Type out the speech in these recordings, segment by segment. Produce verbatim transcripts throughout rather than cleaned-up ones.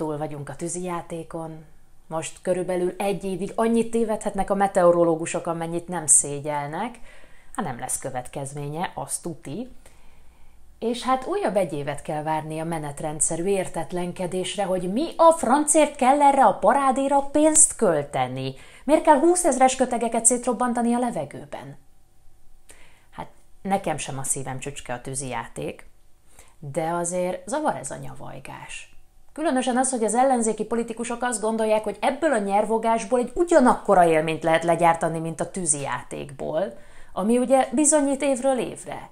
Túl vagyunk a tűzijátékon, most körülbelül egy évig annyit tévedhetnek a meteorológusok, amennyit nem szégyelnek, hát nem lesz következménye, az tuti. És hát újabb egy évet kell várni a menetrendszerű értetlenkedésre, hogy mi a francért kell erre a parádéra pénzt költeni? Miért kell húszezres kötegeket szétrobbantani a levegőben? Hát nekem sem a szívem csücske a tűzijáték, de azért zavar ez a nyavajgás. Különösen az, hogy az ellenzéki politikusok azt gondolják, hogy ebből a nyervogásból egy ugyanakkora élményt lehet legyártani, mint a tűzijátékból, ami ugye bizonyít évről évre.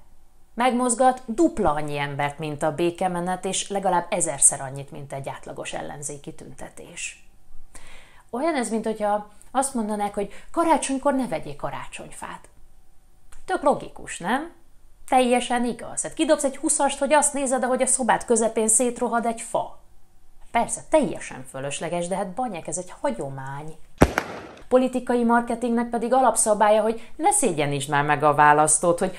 Megmozgat dupla annyi embert, mint a békemenet, és legalább ezerszer annyit, mint egy átlagos ellenzéki tüntetés. Olyan ez, mint hogyha azt mondanák, hogy karácsonykor ne vegyél karácsonyfát. Tök logikus, nem? Teljesen igaz. Hát kidobsz egy huszast, hogy azt nézed, ahogy a szobád közepén szétrohad egy fa. Persze, teljesen fölösleges, de hát banyek, ez egy hagyomány. Politikai marketingnek pedig alapszabálya, hogy ne szégyenítsd már meg a választót, hogy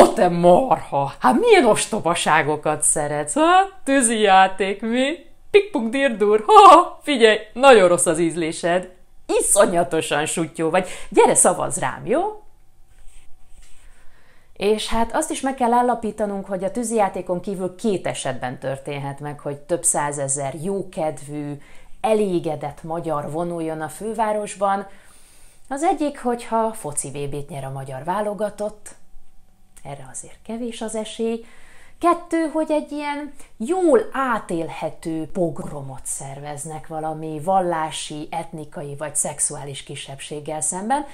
ó, te marha! Hát milyen ostobaságokat szeretsz, ha? Tűzijáték, mi? Pikpuk dirdur, ha, figyelj, nagyon rossz az ízlésed. Iszonyatosan sutyó vagy. Gyere, szavazz rám, jó? És hát azt is meg kell állapítanunk, hogy a tűzijátékon kívül két esetben történhet meg, hogy több százezer jókedvű, elégedett magyar vonuljon a fővárosban. Az egyik, hogyha foci vébét nyer a magyar válogatott, erre azért kevés az esély. Kettő, hogy egy ilyen jól átélhető pogromot szerveznek valami vallási, etnikai vagy szexuális kisebbséggel szemben.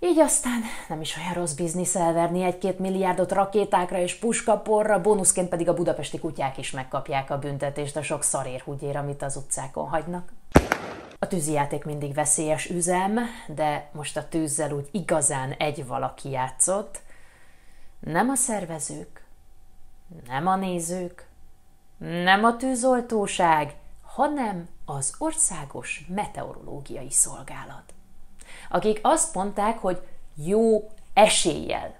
Így aztán nem is olyan rossz biznisz elverni egy-két milliárdot rakétákra és puskaporra, bónuszként pedig a budapesti kutyák is megkapják a büntetést a sok szarérhúgyér, amit az utcákon hagynak. A tűzijáték mindig veszélyes üzem, de most a tűzzel úgy igazán egy valaki játszott. Nem a szervezők, nem a nézők, nem a tűzoltóság, hanem az Országos Meteorológiai Szolgálat, akik azt mondták, hogy jó eséllyel,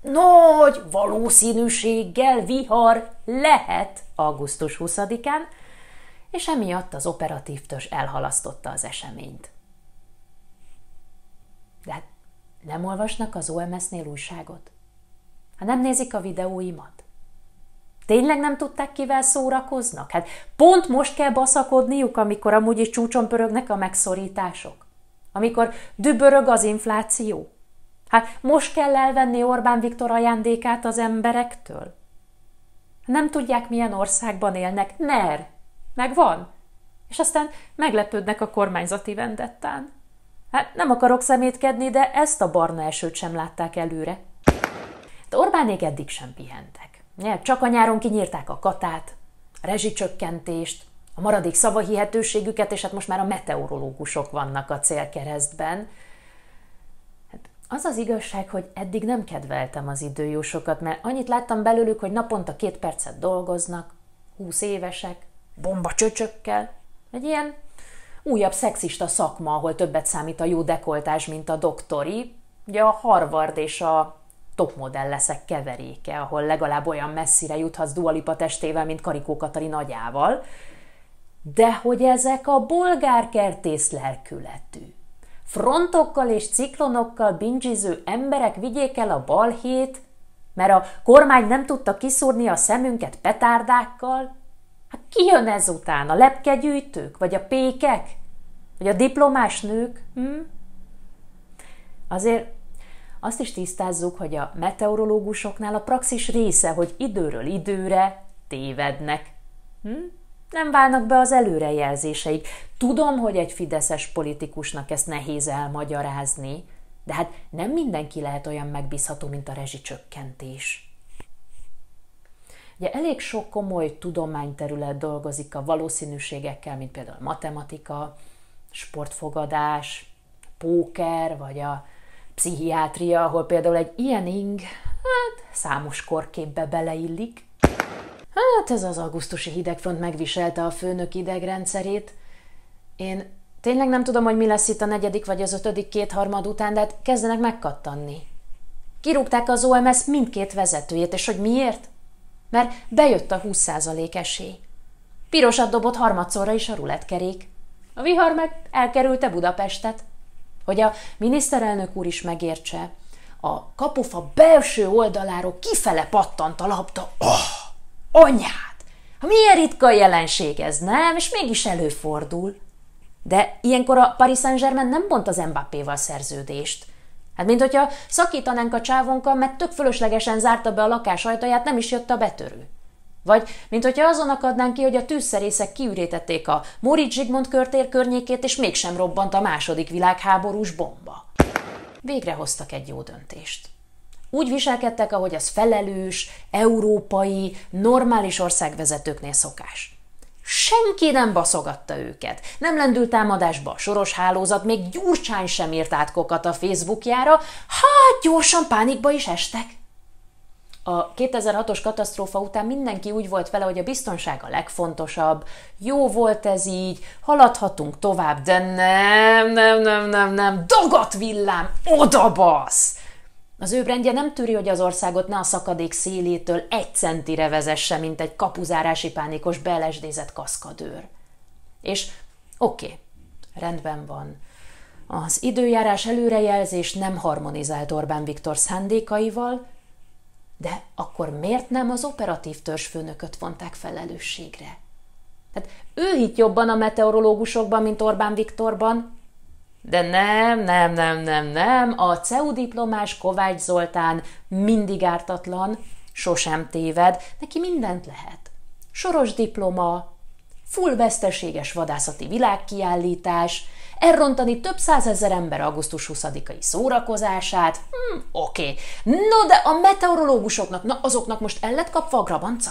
nagy valószínűséggel vihar lehet augusztus huszadikán, és emiatt az operatív törzs elhalasztotta az eseményt. De hát nem olvasnak az o em es-nél újságot? Hát nem nézik a videóimat? Tényleg nem tudták, kivel szórakoznak? Hát pont most kell baszakodniuk, amikor amúgy is csúcson pörögnek a megszorítások? Amikor dübörög az infláció? Hát most kell elvenni Orbán Viktor ajándékát az emberektől? Nem tudják, milyen országban élnek? Ner! Meg van! És aztán meglepődnek a kormányzati vendettán. Hát nem akarok szemétkedni, de ezt a barna esőt sem látták előre. De Orbánék eddig sem pihentek. Csak a nyáron kinyírták a katát, a rezsicsökkentést, a maradék szavahihetőségüket, és hát most már a meteorológusok vannak a célkeresztben. Hát az az igazság, hogy eddig nem kedveltem az időjósokat, mert annyit láttam belőlük, hogy naponta két percet dolgoznak, húsz évesek, bomba csöcsökkel, egy ilyen újabb szexista szakma, ahol többet számít a jó dekoltás, mint a doktori. Ugye a Harvard és a topmodell leszek keveréke, ahol legalább olyan messzire juthatsz Dua Lipa testével, mint Karikó Katalin agyával. De hogy ezek a bolgárkertész lelkületű, frontokkal és ciklonokkal bindzsiző emberek vigyék el a balhét, mert a kormány nem tudta kiszúrni a szemünket petárdákkal. Hát ki jön ezután? A lepkegyűjtők? Vagy a pékek? Vagy a diplomás nők? Hm? Azért azt is tisztázzuk, hogy a meteorológusoknál a praxis része, hogy időről időre tévednek. Hm? Nem válnak be az előrejelzéseik. Tudom, hogy egy fideszes politikusnak ezt nehéz elmagyarázni, de hát nem mindenki lehet olyan megbízható, mint a rezsicsökkentés. Ugye elég sok komoly tudományterület dolgozik a valószínűségekkel, mint például matematika, sportfogadás, póker, vagy a pszichiátria, ahol például egy ilyen ing, hát számos korképbe beleillik. Hát ez az augusztusi hidegfront megviselte a főnök idegrendszerét. Én tényleg nem tudom, hogy mi lesz itt a negyedik vagy az ötödik kétharmad után, de hát kezdenek megkattanni. Kirúgták az o em es mindkét vezetőjét, és hogy miért? Mert bejött a húsz százalék esély. Pirosat dobott harmadszorra is a rulettkerék. A vihar meg elkerülte Budapestet. Hogy a miniszterelnök úr is megértse, a kapufa belső oldaláról kifele pattant a labda. Oh, anyád! Milyen ritka jelenség ez, nem? És mégis előfordul. De ilyenkor a Paris Saint-Germain nem bont az Mbappéval szerződést. Hát, mint hogyha szakítanánk a csávonkkal, mert tök fölöslegesen zárta be a lakás ajtaját, nem is jött a betörő. Vagy, mint hogyha azon akadnánk ki, hogy a tűzszerészek kiürítették a Móricz Zsigmond körtér környékét, és mégsem robbant a második világháborús bomba. Végre hoztak egy jó döntést. Úgy viselkedtek, ahogy az felelős, európai, normális országvezetőknél szokás. Senki nem baszogatta őket, nem lendült támadásba a soros hálózat, még Gyurcsány sem írt átkokat a Facebookjára, hát gyorsan pánikba is estek. A kétezer-hatos katasztrófa után mindenki úgy volt vele, hogy a biztonság a legfontosabb, jó volt ez így, haladhatunk tovább, de nem, nem, nem, nem, nem, dagat villám, odabasz! Az őbrendje nem tűri, hogy az országot ne a szakadék szélétől egy centire vezesse, mint egy kapuzárási pánikos belesdézett kaszkadőr. És oké, okay, rendben van. Az időjárás előrejelzés nem harmonizált Orbán Viktor szándékaival, de akkor miért nem az operatív törzsfőnököt vonták felelősségre? Hát ő hitt jobban a meteorológusokban, mint Orbán Viktorban. De nem, nem, nem, nem, nem, a cé e u diplomás Kovács Zoltán mindig ártatlan, sosem téved, neki mindent lehet. Soros diploma, full veszteséges vadászati világkiállítás, elrontani több százezer ember augusztus huszadikai szórakozását, hm, oké. Okay. No, de a meteorológusoknak, na azoknak most el lett kapva a grabanca?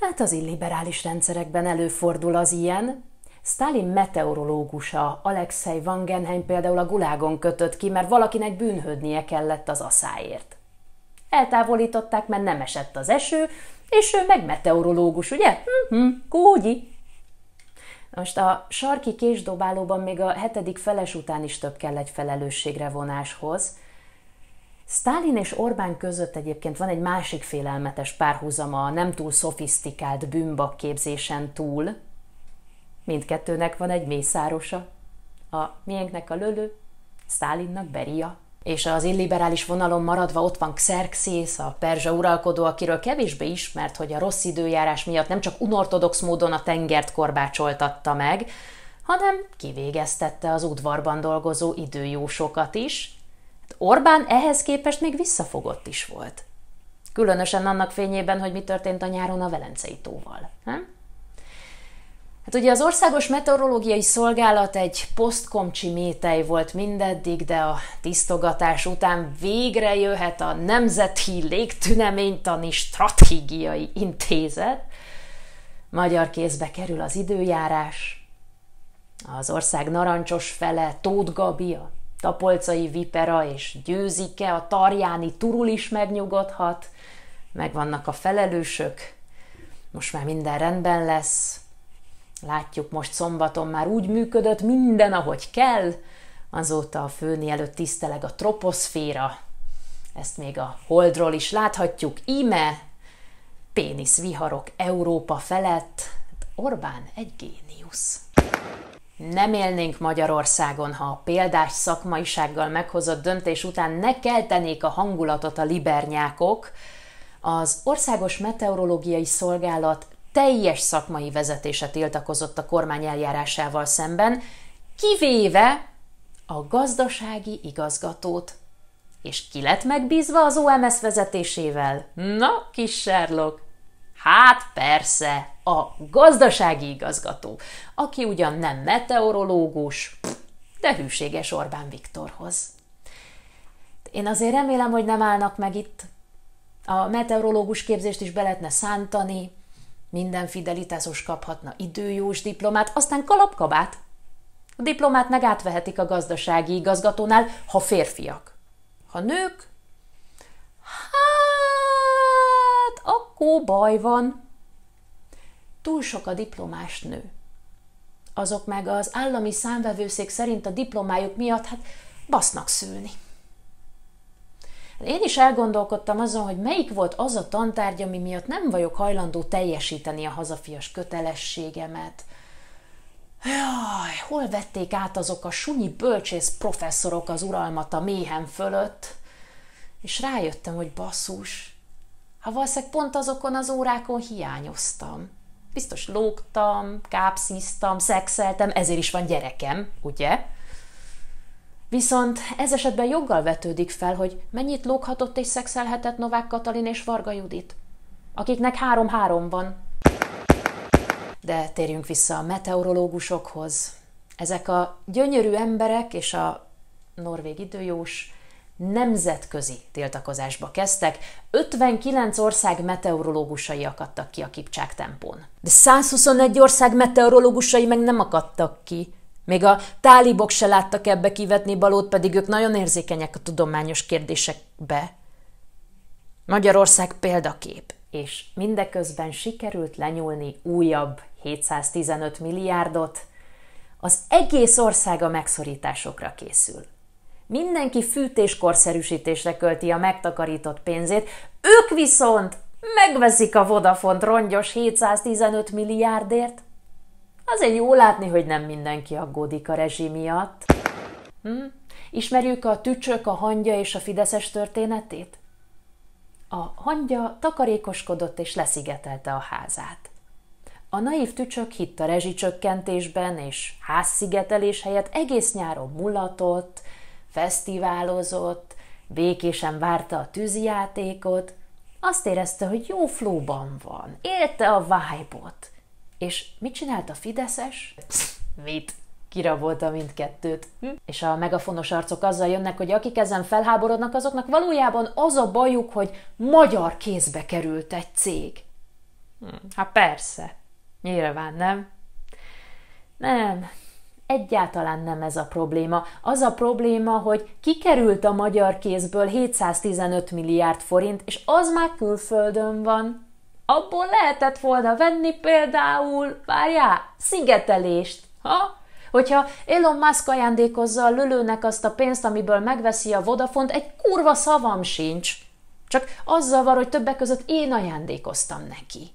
Hát az illiberális rendszerekben előfordul az ilyen. Sztálin meteorológusa, Alexej Wangenheim például a gulágon kötött ki, mert valakinek bűnhődnie kellett az asszáért. Eltávolították, mert nem esett az eső, és ő meg meteorológus, ugye? Mm-hmm, kógyi! Most a sarki késdobálóban még a hetedik feles után is több kell egy felelősségre vonáshoz. Sztálin és Orbán között egyébként van egy másik félelmetes párhuzama, a nem túl szofisztikált bűnbak képzésen túl. Mindkettőnek van egy mészárosa. A miénknek a Lölő, Sztálinnak Beria. És az illiberális vonalon maradva ott van Xerxész, a perzsa uralkodó, akiről kevésbé ismert, hogy a rossz időjárás miatt nem csak unorthodox módon a tengert korbácsoltatta meg, hanem kivégeztette az udvarban dolgozó időjósokat is. Orbán ehhez képest még visszafogott is volt. Különösen annak fényében, hogy mi történt a nyáron a Velencei tóval. Hm? Hát ugye az Országos Meteorológiai Szolgálat egy posztkomcsi métej volt mindeddig, de a tisztogatás után végre jöhet a Nemzeti Légtüneménytani Stratégiai Intézet. Magyar kézbe kerül az időjárás, az ország narancsos fele, Tóth Gabi, a tapolcai vipera és Győzike, a tarjáni turul is megnyugodhat, megvannak a felelősök, most már minden rendben lesz. Látjuk, most szombaton már úgy működött minden, ahogy kell. Azóta a főni előtt tiszteleg a troposzféra. Ezt még a holdról is láthatjuk. Íme, péniszviharok Európa felett. Orbán egy géniusz. Nem élnénk Magyarországon, ha a példás szakmaisággal meghozott döntés után ne keltenék a hangulatot a libernyákok. Az Országos Meteorológiai Szolgálat teljes szakmai vezetése tiltakozott a kormány eljárásával szemben, kivéve a gazdasági igazgatót. És ki lett megbízva az o em es vezetésével? Na, kis Sherlock! Hát persze, a gazdasági igazgató, aki ugyan nem meteorológus, de hűséges Orbán Viktorhoz. Én azért remélem, hogy nem állnak meg itt. A meteorológus képzést is be lehetne szántani, minden fidelitásos kaphatna időjós diplomát, aztán kalapkabát. A diplomát meg átvehetik a gazdasági igazgatónál, ha férfiak. Ha nők, hát akkor baj van. Túl sok a diplomás nő. Azok meg az állami számvevőszék szerint a diplomájuk miatt hát basznak szülni. Én is elgondolkodtam azon, hogy melyik volt az a tantárgy, ami miatt nem vagyok hajlandó teljesíteni a hazafias kötelességemet. Jaj, hol vették át azok a sunyi bölcsész professzorok az uralmat a méhem fölött? És rájöttem, hogy basszus, ha valószínűleg pont azokon az órákon hiányoztam. Biztos lógtam, kápszíztam, szexeltem, ezért is van gyerekem, ugye? Viszont ez esetben joggal vetődik fel, hogy mennyit lóghatott és szexelhetett Novák Katalin és Varga Judit, akiknek három-három van. De térjünk vissza a meteorológusokhoz. Ezek a gyönyörű emberek és a norvég időjós nemzetközi tiltakozásba kezdtek, ötvenkilenc ország meteorológusai akadtak ki a Kipcsák tempón. De százhuszonegy ország meteorológusai meg nem akadtak ki. Még a tálibok se láttak ebbe kivetni balót, pedig ők nagyon érzékenyek a tudományos kérdésekbe. Magyarország példakép, és mindeközben sikerült lenyúlni újabb hétszáztizenöt milliárdot. Az egész ország a megszorításokra készül. Mindenki fűtéskorszerűsítésre költi a megtakarított pénzét, ők viszont megveszik a Vodafont rongyos hétszáztizenöt milliárdért. Azért jó látni, hogy nem mindenki aggódik a rezsi miatt. Hm? Ismerjük a Tücsök, a Hangya és a Fideszes történetét? A Hangya takarékoskodott és leszigetelte a házát. A naív Tücsök hitt a rezsicsökkentésben, és házszigetelés helyett egész nyáron mulatott, fesztiválozott, békésen várta a tűzijátékot, azt érezte, hogy jó flóban van, élte a vibe-ot. És mit csinált a Fideszes? Mit? Kirabolta mindkettőt. Hm? És a megafonos arcok azzal jönnek, hogy akik ezen felháborodnak, azoknak valójában az a bajuk, hogy magyar kézbe került egy cég. Hm. Hát persze. Nyilván nem. Nem. Egyáltalán nem ez a probléma. Az a probléma, hogy kikerült a magyar kézből hétszáztizenöt milliárd forint, és az már külföldön van. Abból lehetett volna venni például, várjál, szigetelést, ha? Hogyha Elon Musk ajándékozza a Lölőnek azt a pénzt, amiből megveszi a Vodafont, egy kurva szavam sincs. Csak az zavar, hogy többek között én ajándékoztam neki.